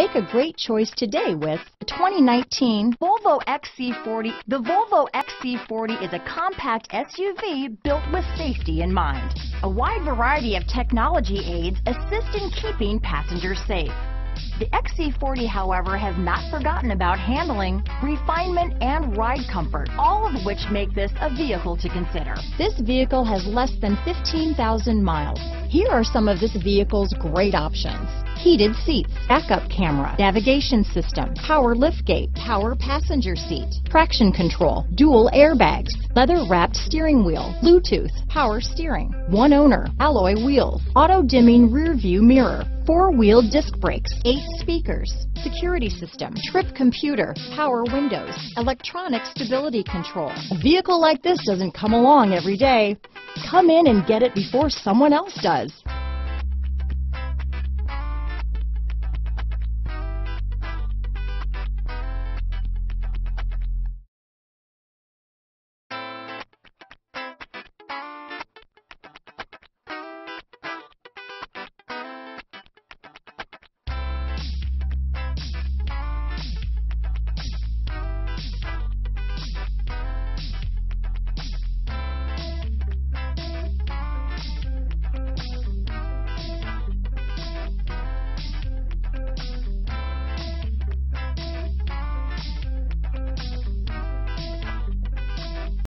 Make a great choice today with the 2019 Volvo XC40. The Volvo XC40 is a compact SUV built with safety in mind. A wide variety of technology aids assist in keeping passengers safe. The XC40, however, has not forgotten about handling, refinement, and ride comfort, all of which make this a vehicle to consider. This vehicle has less than 15,000 miles. Here are some of this vehicle's great options: heated seats, backup camera, navigation system, power liftgate, power passenger seat, traction control, dual airbags, leather-wrapped steering wheel, Bluetooth, power steering, one owner, alloy wheels, auto-dimming rear-view mirror, four-wheel disc brakes, 8 speakers, security system, trip computer, power windows, electronic stability control. A vehicle like this doesn't come along every day. Come in and get it before someone else does.